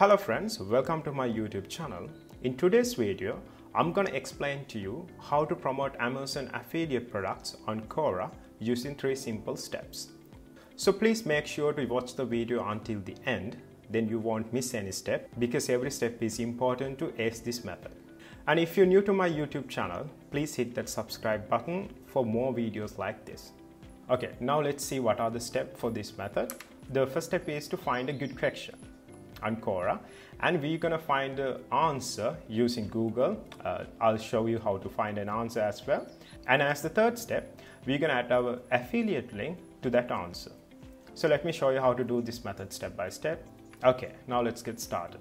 Hello friends, welcome to my YouTube channel. In today's video, I'm gonna explain to you how to promote Amazon affiliate products on Quora using 3 simple steps. So please make sure to watch the video until the end, then you won't miss any step because every step is important to ace this method. And if you're new to my YouTube channel, please hit that subscribe button for more videos like this. Okay, now let's see what are the steps for this method. The first step is to find a good question on Quora, and we're gonna find the answer using Google. I'll show you how to find an answer as well. And as the third step, we're gonna add our affiliate link to that answer. So let me show you how to do this method step by step. Okay, now let's get started.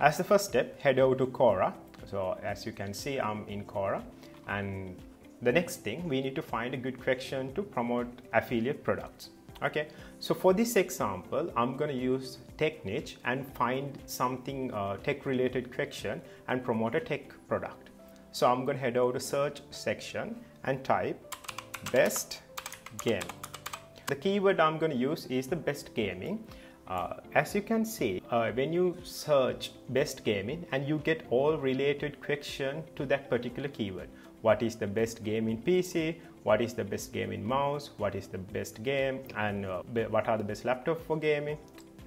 As the first step, head over to Quora. So as you can see, I'm in Quora, and the next thing, we need to find a good question to promote affiliate products. Okay, so for this example, I'm gonna use tech niche and find something tech related question and promote a tech product. So I'm gonna head over to search section and type best game. The keyword I'm gonna use is the best gaming. As you can see, when you search best gaming, and you get all related question to that particular keyword. What is the best game in PC? What is the best game in mouse? What is the best game? And what are the best laptop for gaming,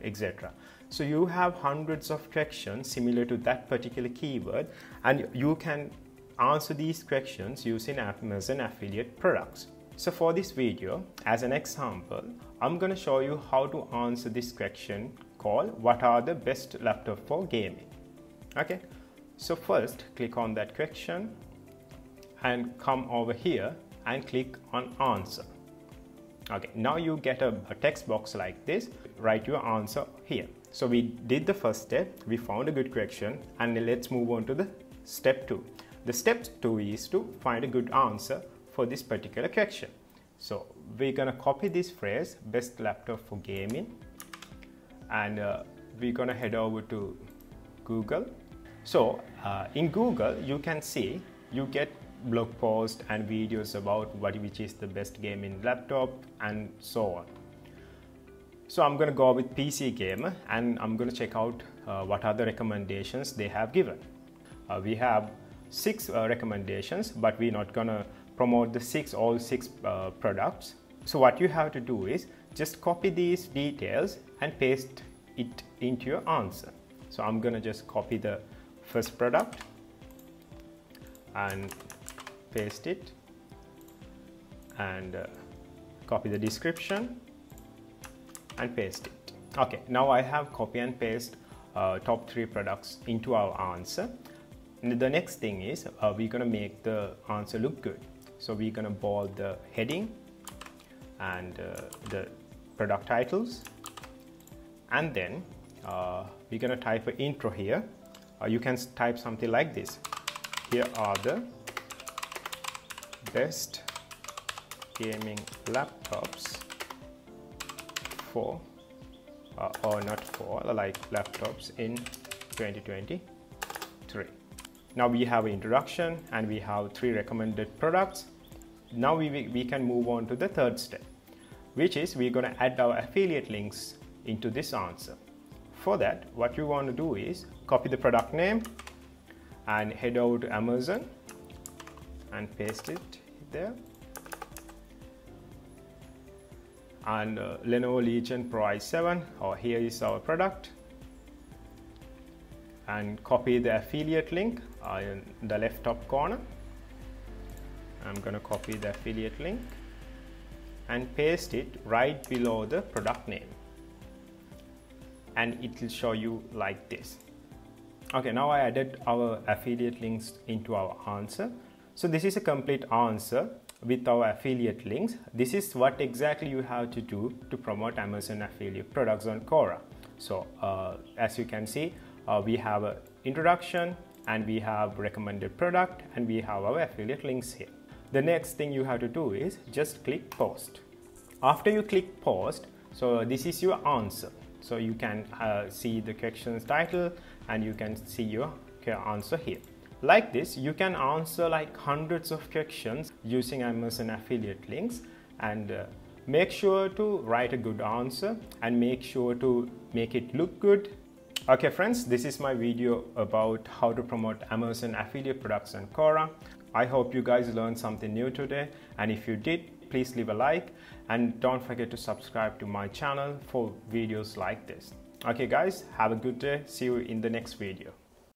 etc. So you have hundreds of questions similar to that particular keyword, and you can answer these questions using Amazon affiliate products. So for this video, as an example, I'm gonna show you how to answer this question called what are the best laptop for gaming. Okay, so first click on that question and come over here and click on answer. Okay, now you get a text box like this. Write your answer here. So we did the first step, we found a good question, and let's move on to the step 2. The step 2 is to find a good answer for this particular question. So we're gonna copy this phrase, best laptop for gaming, and we're gonna head over to Google. So in Google, you can see you get blog posts and videos about which is the best gaming laptop and so on. So I'm gonna go with PC gamer, and I'm gonna check out what are the recommendations they have given. We have 6 recommendations, but we're not gonna promote the all six products. So what you have to do is just copy these details and paste it into your answer. So I'm gonna just copy the first product and paste it, and copy the description and paste it. Okay, now I have copy and paste top 3 products into our answer. And the next thing is we're gonna make the answer look good. So we're gonna bold the heading and the product titles, and then we're gonna type an intro here. You can type something like this. Here are the best gaming laptops for or not for, like laptops in 2023. Now we have an introduction, and we have 3 recommended products. Now we can move on to the third step, which is we're going to add our affiliate links into this answer. For that, what you want to do is copy the product name and head over to Amazon and paste it there, and Lenovo Legion Pro i7, or here is our product, and copy the affiliate link in the left top corner. I'm gonna copy the affiliate link and paste it right below the product name, and it will show you like this. Okay, now I added our affiliate links into our answer. So this is a complete answer with our affiliate links. This is what exactly you have to do to promote Amazon affiliate products on Quora. So as you can see, we have an introduction, and we have recommended product, and we have our affiliate links here. The next thing you have to do is just click post. After you click post, so this is your answer. So you can see the question's title, and you can see your answer here. Like this, you can answer like hundreds of questions using Amazon affiliate links, and make sure to write a good answer and make sure to make it look good. Okay friends, this is my video about how to promote Amazon affiliate products on Quora. I hope you guys learned something new today, and if you did, please leave a like and don't forget to subscribe to my channel for videos like this. Okay guys, have a good day. See you in the next video.